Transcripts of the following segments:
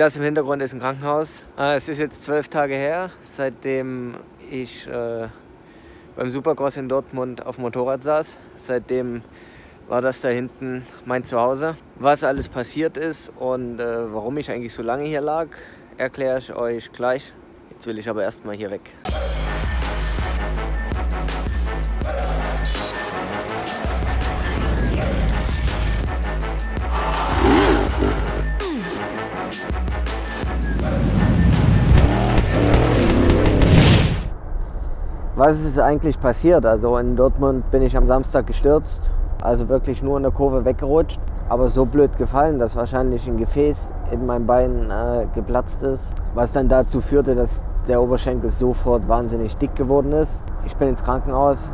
Das im Hintergrund ist ein Krankenhaus. Es ist jetzt 12 Tage her, seitdem ich beim Supercross in Dortmund auf dem Motorrad saß. Seitdem war das da hinten mein Zuhause. Was alles passiert ist und warum ich eigentlich so lange hier lag, erkläre ich euch gleich. Jetzt will ich aber erstmal hier weg. Was ist eigentlich passiert? Also in Dortmund bin ich am Samstag gestürzt, also wirklich nur in der Kurve weggerutscht, aber so blöd gefallen, dass wahrscheinlich ein Gefäß in meinem Bein geplatzt ist, was dann dazu führte, dass der Oberschenkel sofort wahnsinnig dick geworden ist. Ich bin ins Krankenhaus,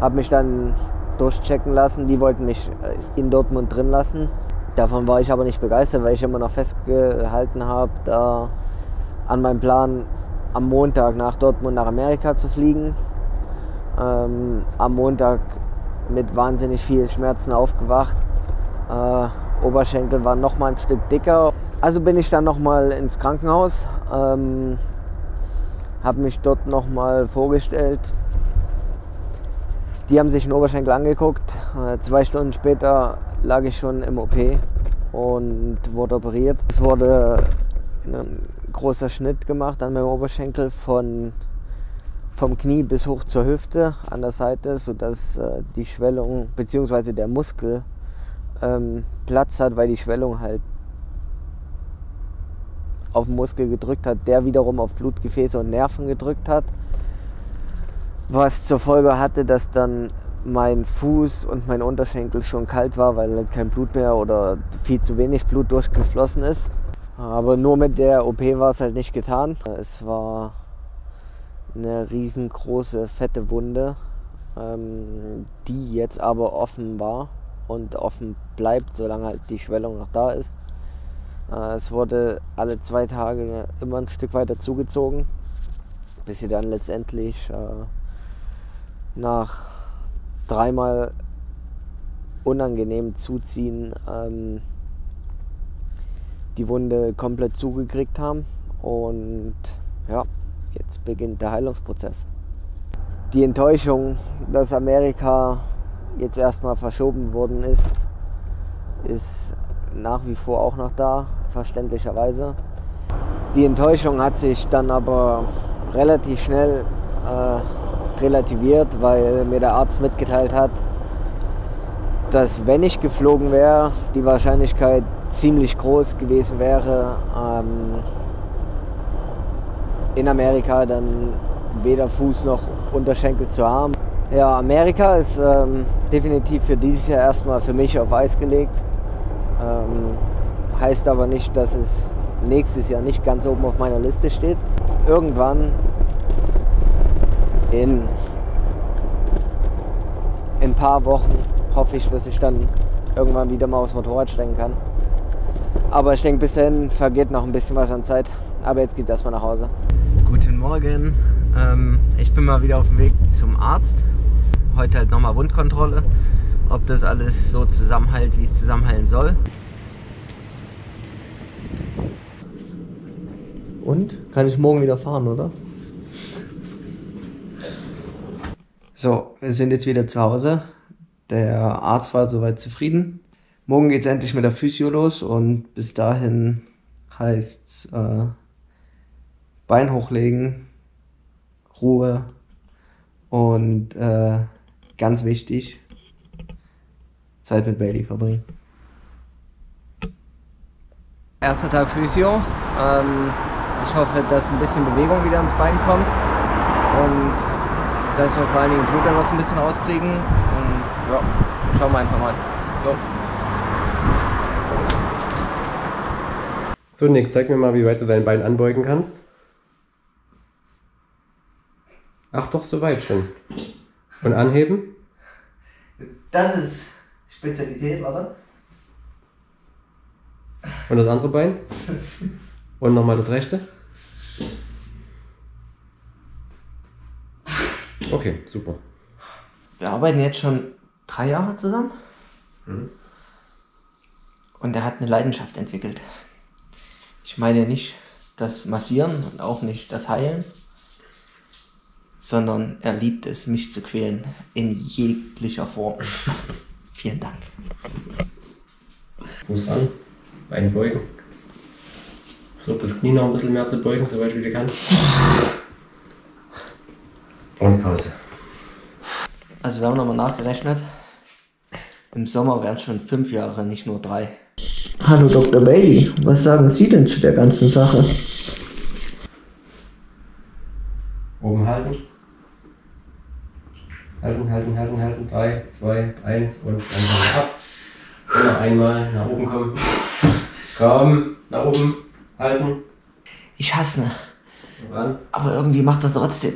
habe mich dann durchchecken lassen, die wollten mich in Dortmund drin lassen. Davon war ich aber nicht begeistert, weil ich immer noch festgehalten habe, da an meinem Plan, am Montag nach Dortmund nach Amerika zu fliegen. Am Montag mit wahnsinnig viel Schmerzen aufgewacht. Oberschenkel war noch mal ein Stück dicker. Also bin ich dann noch mal ins Krankenhaus, habe mich dort noch mal vorgestellt. Die haben sich den Oberschenkel angeguckt. 2 Stunden später lag ich schon im OP und wurde operiert. Es wurde großer Schnitt gemacht an meinem Oberschenkel vom Knie bis hoch zur Hüfte an der Seite, sodass die Schwellung bzw. der Muskel Platz hat, weil die Schwellung halt auf den Muskel gedrückt hat, der wiederum auf Blutgefäße und Nerven gedrückt hat, was zur Folge hatte, dass dann mein Fuß und mein Unterschenkel schon kalt war, weil halt kein Blut mehr oder viel zu wenig Blut durchgeflossen ist. Aber nur mit der OP war es halt nicht getan. Es war eine riesengroße, fette Wunde, die jetzt aber offen war und offen bleibt, solange halt die Schwellung noch da ist. Es wurde alle 2 Tage immer ein Stück weiter zugezogen, bis sie dann letztendlich nach 3-mal unangenehm Zuziehen die Wunde komplett zugekriegt haben und ja, jetzt beginnt der Heilungsprozess. Die Enttäuschung, dass Amerika jetzt erstmal verschoben worden ist, ist nach wie vor auch noch da, verständlicherweise. Die Enttäuschung hat sich dann aber relativ schnell relativiert, weil mir der Arzt mitgeteilt hat, dass wenn ich geflogen wäre, die Wahrscheinlichkeit ziemlich groß gewesen wäre, in Amerika dann weder Fuß noch Unterschenkel zu haben. Ja, Amerika ist definitiv für dieses Jahr erstmal für mich auf Eis gelegt. Heißt aber nicht, dass es nächstes Jahr nicht ganz oben auf meiner Liste steht. Irgendwann in ein paar Wochen hoffe ich, dass ich dann irgendwann wieder mal aufs Motorrad steigen kann. Aber ich denke, bis dahin vergeht noch ein bisschen was an Zeit. Aber jetzt geht's erstmal nach Hause. Guten Morgen. Ich bin mal wieder auf dem Weg zum Arzt. Heute halt nochmal Wundkontrolle, ob das alles so zusammenhält, wie es zusammenhalten soll. Und? Kann ich morgen wieder fahren, oder? So, wir sind jetzt wieder zu Hause. Der Arzt war soweit zufrieden. Morgen geht es endlich mit der Physio los und bis dahin heißt es Bein hochlegen, Ruhe und ganz wichtig, Zeit mit Bailey verbringen. Erster Tag Physio. Ich hoffe, dass ein bisschen Bewegung wieder ins Bein kommt und dass wir vor allen Dingen Blut dann noch ein bisschen rauskriegen. Und ja, schauen wir einfach mal. Let's go. So Nick, zeig mir mal, wie weit du dein Bein anbeugen kannst. Ach doch, so weit schon. Und anheben? Das ist Spezialität, oder? Und das andere Bein? Und nochmal das rechte? Okay, super. Wir arbeiten jetzt schon 3 Jahre zusammen. Und er hat eine Leidenschaft entwickelt. Ich meine nicht das Massieren und auch nicht das Heilen, sondern er liebt es, mich zu quälen, in jeglicher Form. Vielen Dank. Fuß an, Bein beugen. Versuch das Knie noch ein bisschen mehr zu beugen, soweit du kannst. Und Pause. Also wir haben nochmal nachgerechnet. Im Sommer wären es schon 5 Jahre, nicht nur 3. Hallo Dr. Bailey, was sagen Sie denn zu der ganzen Sache? Oben halten. Halten, halten, halten, halten. 3, 2, 1 und dann ab. Und noch einmal nach oben kommen. Komm, nach oben. Halten. Ich hasse ne. Ran. Aber irgendwie macht das trotzdem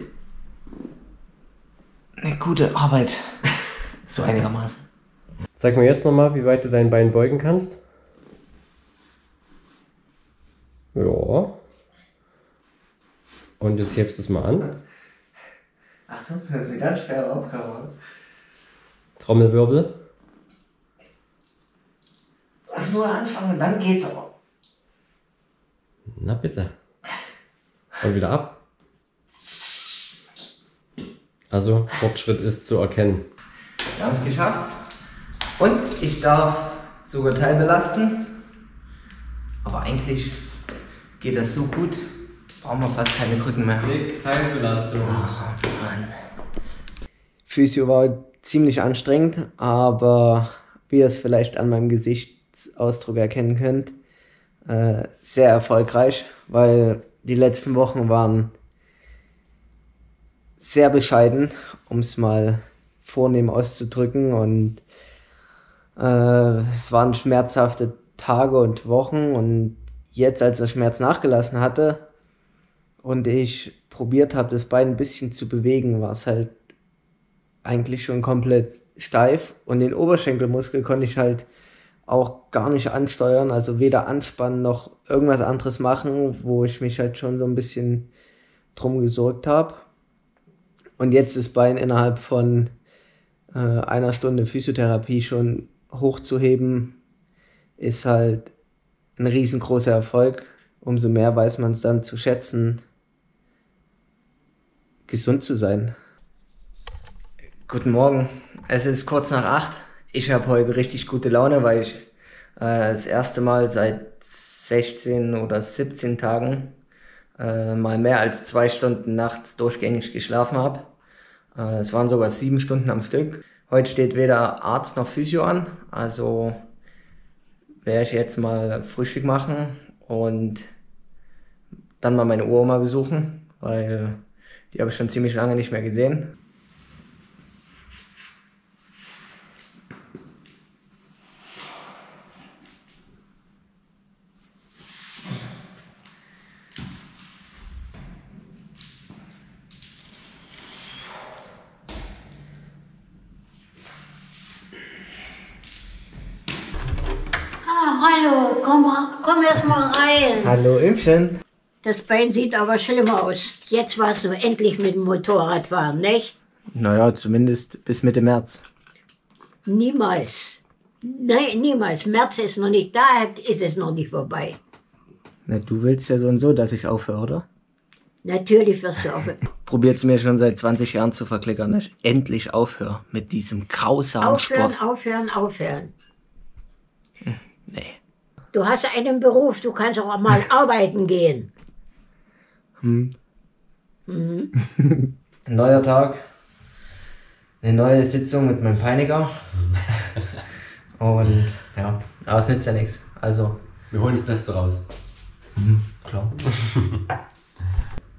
eine gute Arbeit. So einigermaßen. Zeig mir jetzt nochmal, wie weit du dein Bein beugen kannst. Ja. Und jetzt hebst du es mal an. Achtung, das ist eine ganz schwere Aufgabe. Trommelwirbel. Also nur anfangen, dann geht's aber. Na bitte. Und wieder ab. Also Fortschritt ist zu erkennen. Wir haben es geschafft. Und ich darf sogar teilbelasten. Aber eigentlich geht das so gut, brauchen wir fast keine Krücken mehr. Teilbelastung. Ach, Mann. Physio war ziemlich anstrengend, aber wie ihr es vielleicht an meinem Gesichtsausdruck erkennen könnt, sehr erfolgreich, weil die letzten Wochen waren sehr bescheiden, um es mal vornehm auszudrücken, und es waren schmerzhafte Tage und Wochen, und jetzt, als der Schmerz nachgelassen hatte und ich probiert habe, das Bein ein bisschen zu bewegen, war es halt eigentlich schon komplett steif, und den Oberschenkelmuskel konnte ich halt auch gar nicht ansteuern, also weder anspannen noch irgendwas anderes machen, wo ich mich halt schon so ein bisschen drum gesorgt habe. Und jetzt das Bein innerhalb von einer Stunde Physiotherapie schon hochzuheben, ist halt ein riesengroßer Erfolg. Umso mehr weiß man es dann zu schätzen, gesund zu sein. Guten Morgen, es ist kurz nach 8. Ich habe heute richtig gute Laune, weil ich das erste Mal seit 16 oder 17 Tagen mal mehr als 2 Stunden nachts durchgängig geschlafen habe. Es waren sogar 7 Stunden am Stück. Heute steht weder Arzt noch Physio an, also werde ich jetzt mal Frühstück machen und dann mal meine Uroma besuchen, weil die habe ich schon ziemlich lange nicht mehr gesehen. Hallo, komm erst mal rein. Hallo, Impfchen. Das Bein sieht aber schlimm aus. Jetzt warst du endlich mit dem Motorrad fahren, nicht? Naja, zumindest bis Mitte März. Niemals. Nein, niemals. März ist noch nicht da, ist es noch nicht vorbei. Na, du willst ja so und so, dass ich aufhöre, oder? Natürlich wirst du aufhören. Probiert's mir schon seit 20 Jahren zu verklickern, dass ich endlich aufhöre mit diesem grausamen Sport. Aufhören, aufhören, aufhören. Nee. Du hast einen Beruf, du kannst auch mal arbeiten gehen. Ein neuer Tag, eine neue Sitzung mit meinem Peiniger. Und ja, aber es nützt ja nichts. Also, wir holen das Beste raus. Klar.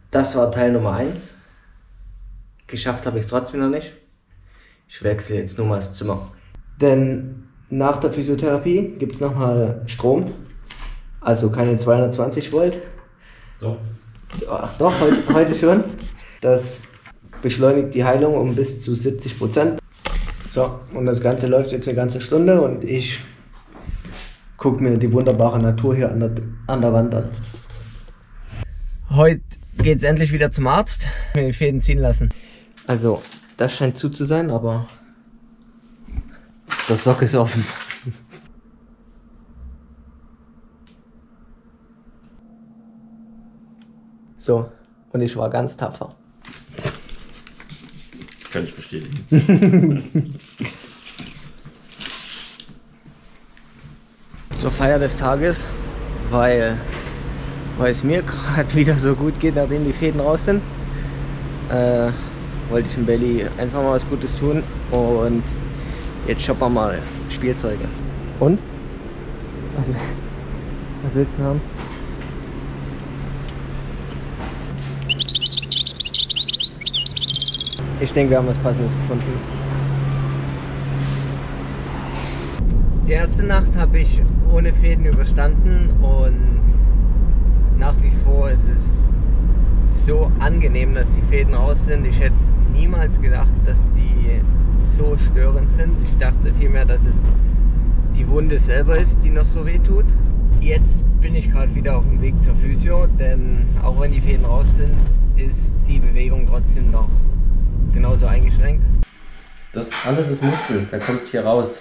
Das war Teil Nummer 1. Geschafft habe ich es trotzdem noch nicht. Ich wechsle jetzt nur mal das Zimmer. Denn nach der Physiotherapie gibt es nochmal Strom, also keine 220 Volt. Doch. Ach doch, heute schon. Das beschleunigt die Heilung um bis zu 70%. So, und das Ganze läuft jetzt eine ganze Stunde, und ich gucke mir die wunderbare Natur hier an der Wand an. Heute geht es endlich wieder zum Arzt. Mir die Fäden ziehen lassen. Also, das scheint zu sein, aber das Sock ist offen. So, und ich war ganz tapfer. Kann ich bestätigen. Zur Feier des Tages, weil es mir gerade wieder so gut geht, nachdem die Fäden raus sind, wollte ich in Bailey einfach mal was Gutes tun und jetzt shoppen wir mal Spielzeuge. Und? Was willst du haben? Ich denke, wir haben was Passendes gefunden. Die erste Nacht habe ich ohne Fäden überstanden und nach wie vor ist es so angenehm, dass die Fäden raus sind. Ich hätte niemals gedacht, dass die so störend sind. Ich dachte vielmehr, dass es die Wunde selber ist, die noch so weh tut. Jetzt bin ich gerade wieder auf dem Weg zur Physio, denn auch wenn die Fäden raus sind, ist die Bewegung trotzdem noch genauso eingeschränkt. Das alles ist Muskel, der kommt hier raus,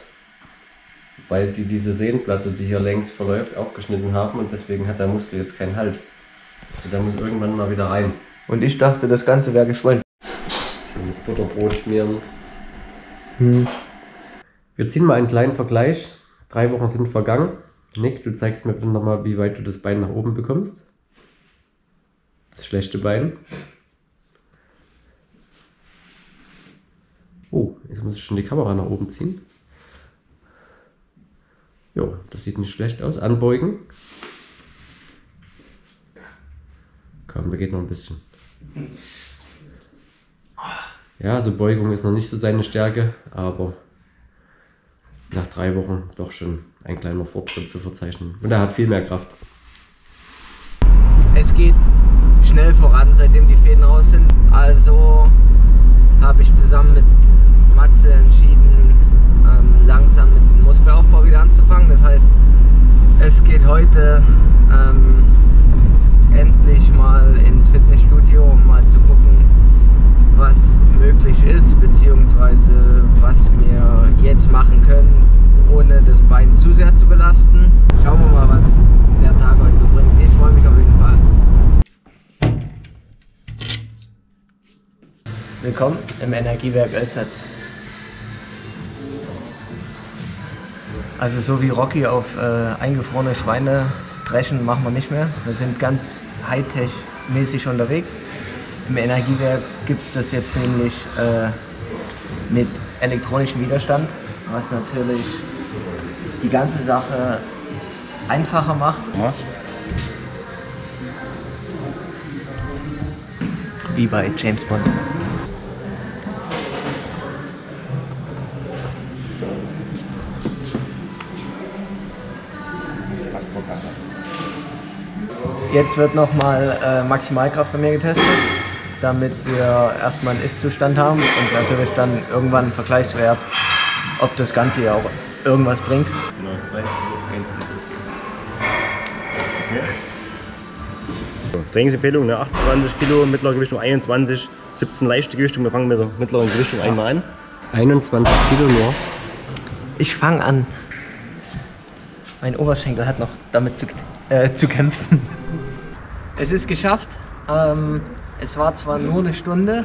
weil die diese Sehnenplatte, die hier längs verläuft, aufgeschnitten haben und deswegen hat der Muskel jetzt keinen Halt. Also der muss irgendwann mal wieder rein. Und ich dachte, das Ganze wäre geschwollen. Schönes Butterbrot schmieren. Hm. Wir ziehen mal einen kleinen Vergleich. 3 Wochen sind vergangen. Nick, du zeigst mir bitte nochmal, wie weit du das Bein nach oben bekommst. Das schlechte Bein. Oh, jetzt muss ich schon die Kamera nach oben ziehen. Jo, das sieht nicht schlecht aus. Anbeugen. Komm, da geht noch ein bisschen. Ja, also Beugung ist noch nicht so seine Stärke, aber nach 3 Wochen doch schon ein kleiner Fortschritt zu verzeichnen. Und er hat viel mehr Kraft. Es geht schnell voran, seitdem die Fäden raus sind. Also habe ich zusammen mit Matze entschieden, langsam mit dem Muskelaufbau wieder anzufangen. Das heißt, es geht heute endlich mal ins Fitnessstudio, um mal zu gucken, was möglich ist, beziehungsweise was wir jetzt machen können, ohne das Bein zu sehr zu belasten. Schauen wir mal, was der Tag heute so bringt. Ich freue mich auf jeden Fall. Willkommen im Energiewerk Ölsatz. Also so wie Rocky auf eingefrorene Schweine dreschen, machen wir nicht mehr. Wir sind ganz Hightech-mäßig unterwegs. Im Energiewerk gibt es das jetzt nämlich mit elektronischem Widerstand, was natürlich die ganze Sache einfacher macht. Wie bei James Bond. Jetzt wird nochmal Maximalkraft bei mir getestet, damit wir erstmal einen Ist-Zustand haben und natürlich dann irgendwann einen Vergleichswert, ob das Ganze ja auch irgendwas bringt. Genau, 3, 2, 1, 1. Okay. Trainingsempfehlung, ne? 28 Kilo, mittlere Gewichtung 21, 17 leichte Gewichtung. Wir fangen mit der mittleren Gewichtung einmal an. 21 Kilo nur. Ich fange an. Mein Oberschenkel hat noch damit zu kämpfen. Es ist geschafft. Es war zwar nur eine Stunde,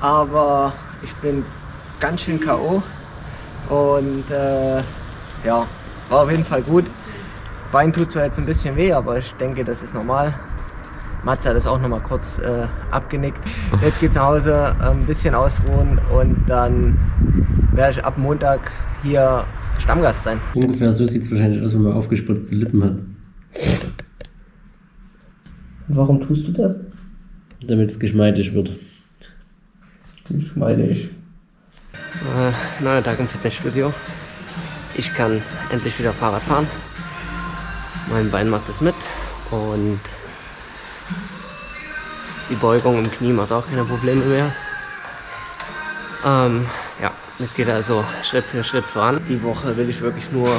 aber ich bin ganz schön K.O. und ja, war auf jeden Fall gut. Bein tut zwar jetzt ein bisschen weh, aber ich denke, das ist normal. Matze hat das auch nochmal kurz abgenickt. Jetzt geht's nach Hause, ein bisschen ausruhen und dann werde ich ab Montag hier Stammgast sein. Ungefähr so sieht es wahrscheinlich aus, wenn man aufgespritzte Lippen hat. Warum tust du das? Damit es geschmeidig wird. Geschmeidig. Neuer Tag im Fitnessstudio. Ich kann endlich wieder Fahrrad fahren. Mein Bein macht es mit und die Beugung im Knie macht auch keine Probleme mehr. Ja, es geht also Schritt für Schritt voran. Die Woche will ich wirklich nur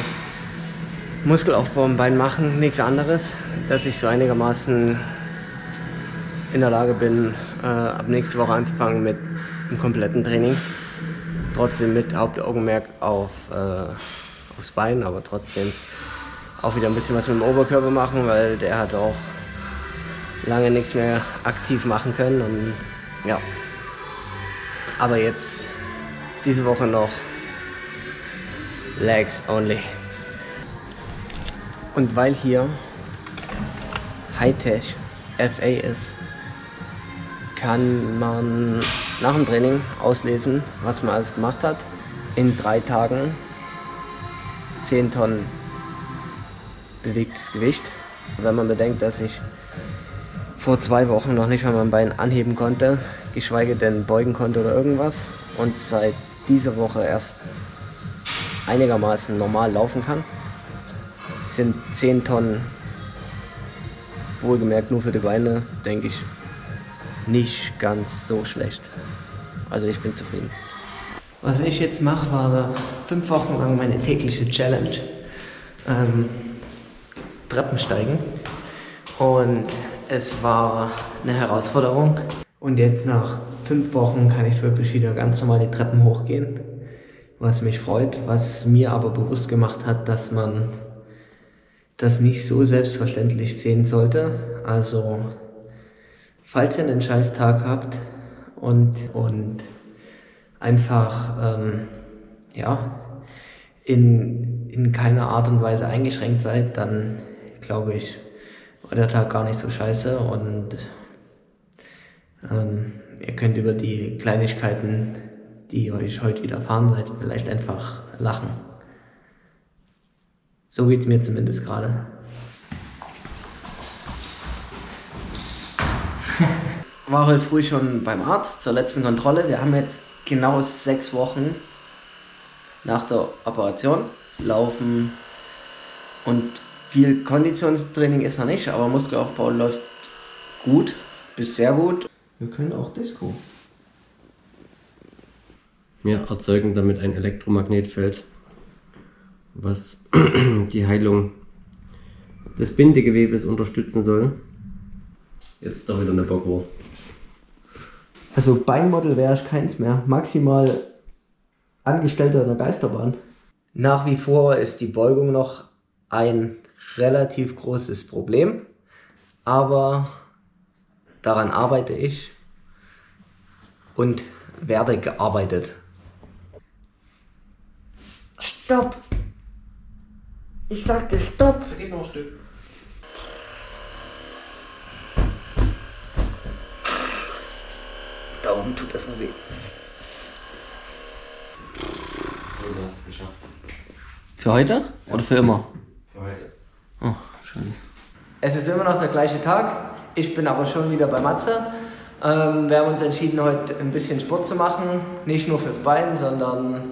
Muskelaufbau im Bein machen, nichts anderes, dass ich so einigermaßen in der Lage bin, ab nächste Woche anzufangen mit einem kompletten Training. Trotzdem mit Hauptaugenmerk aufs Bein, aber trotzdem auch wieder ein bisschen was mit dem Oberkörper machen, weil der hat auch lange nichts mehr aktiv machen können. Und ja, aber jetzt diese Woche noch Legs only. Und weil hier Hightech FA ist, kann man nach dem Training auslesen, was man alles gemacht hat. In 3 Tagen 10 Tonnen bewegtes Gewicht. Wenn man bedenkt, dass ich vor 2 Wochen noch nicht mal mein Bein anheben konnte, geschweige denn beugen konnte oder irgendwas, und seit dieser Woche erst einigermaßen normal laufen kann, sind 10 Tonnen, wohlgemerkt nur für die Beine, denke ich, nicht ganz so schlecht. Also ich bin zufrieden. Was ich jetzt mache, war 5 Wochen lang meine tägliche Challenge. Treppen steigen. Und es war eine Herausforderung. Und jetzt nach 5 Wochen kann ich wirklich wieder ganz normal die Treppen hochgehen. Was mich freut, was mir aber bewusst gemacht hat, dass man das nicht so selbstverständlich sehen sollte. Also, falls ihr einen scheiß Tag habt und einfach ja, in keiner Art und Weise eingeschränkt seid, dann glaube ich, war der Tag gar nicht so scheiße, und ihr könnt über die Kleinigkeiten, die euch heute widerfahren seid, vielleicht einfach lachen. So geht es mir zumindest gerade. War heute früh schon beim Arzt zur letzten Kontrolle. Wir haben jetzt genau 6 Wochen nach der Operation. Laufen und viel Konditionstraining ist noch nicht, aber Muskelaufbau läuft gut, bis sehr gut. Wir können auch Disco. Ja, erzeugen damit ein Elektromagnetfeld, was die Heilung des Bindegewebes unterstützen soll. Jetzt doch wieder eine Bockwurst. Also Beinmodel wäre ich keins mehr, maximal Angestellter in der Geisterbahn. Nach wie vor ist die Beugung noch ein relativ großes Problem, aber daran arbeite ich und werde gearbeitet. Stopp! Ich sagte Stopp! Da geht noch ein Stück. Da oben tut das mal weh. So, du hast es geschafft. Für heute? Ja. Oder für immer? Für heute. Oh, schön. Es ist immer noch der gleiche Tag. Ich bin aber schon wieder bei Matze. Wir haben uns entschieden, heute ein bisschen Sport zu machen. Nicht nur fürs Bein, sondern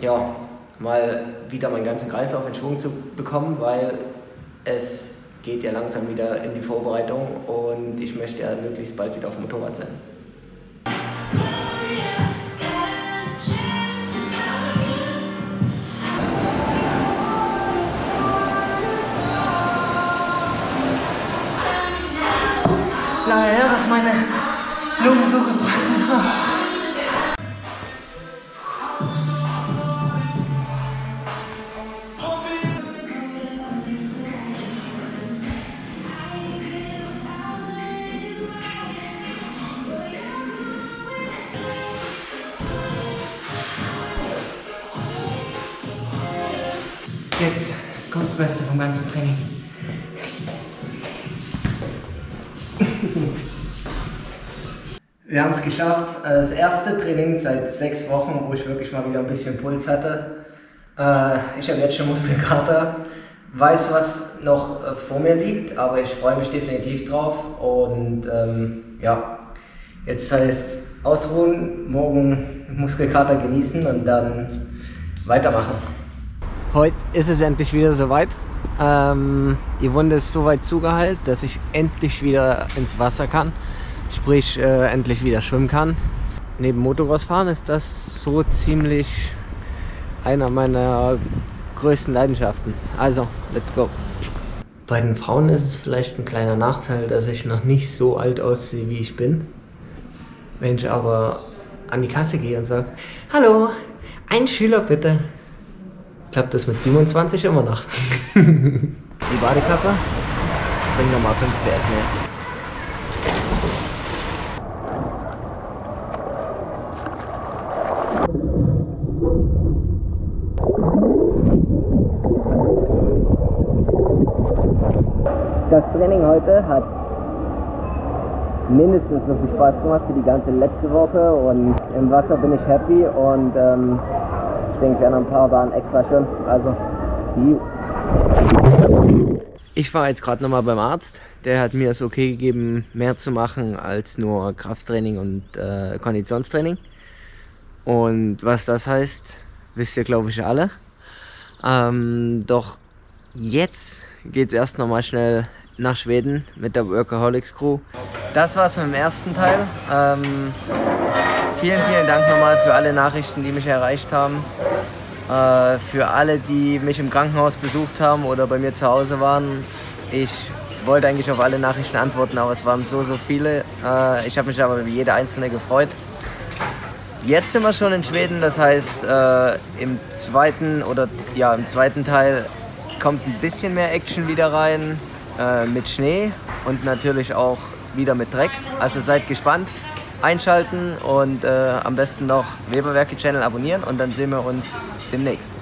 ja, mal wieder meinen ganzen Kreislauf in Schwung zu bekommen, weil es geht ja langsam wieder in die Vorbereitung und ich möchte ja möglichst bald wieder auf dem Motorrad sein. Lange her, dass meine Lungen so gebrannt haben. Jetzt kommt das Beste vom ganzen Training. Wir haben es geschafft. Das erste Training seit 6 Wochen, wo ich wirklich mal wieder ein bisschen Puls hatte. Ich habe jetzt schon Muskelkater. Weiß, was noch vor mir liegt, aber ich freue mich definitiv drauf. Und ja, jetzt heißt es ausruhen, morgen Muskelkater genießen und dann weitermachen. Heute ist es endlich wieder soweit. Die Wunde ist so weit zugeheilt, dass ich endlich wieder ins Wasser kann. Sprich, endlich wieder schwimmen kann. Neben Motocrossfahren ist das so ziemlich einer meiner größten Leidenschaften. Also, let's go! Bei den Frauen ist es vielleicht ein kleiner Nachteil, dass ich noch nicht so alt aussehe, wie ich bin. Wenn ich aber an die Kasse gehe und sage, hallo, ein Schüler bitte. Klappt das mit 27 immer noch. Die Badekappe bringt nochmal 5 PS mehr. Das Training heute hat mindestens so viel Spaß gemacht wie die ganze letzte Woche und im Wasser bin ich happy und ich denke an ein paar waren extra schön, also Ich war jetzt gerade nochmal beim Arzt, der hat mir das okay gegeben, mehr zu machen als nur Krafttraining und Konditionstraining. Und was das heißt, wisst ihr glaube ich alle. Doch jetzt geht es erst nochmal schnell nach Schweden mit der Werkeholics Crew. Das war's mit dem ersten Teil. Vielen Dank nochmal für alle Nachrichten, die mich erreicht haben. Für alle, die mich im Krankenhaus besucht haben oder bei mir zu Hause waren. Ich wollte eigentlich auf alle Nachrichten antworten, aber es waren so viele. Ich habe mich aber über jede einzelne gefreut. Jetzt sind wir schon in Schweden, das heißt im zweiten Teil kommt ein bisschen mehr Action wieder rein mit Schnee und natürlich auch wieder mit Dreck. Also seid gespannt, einschalten und am besten noch Weberwerke-Channel abonnieren und dann sehen wir uns demnächst.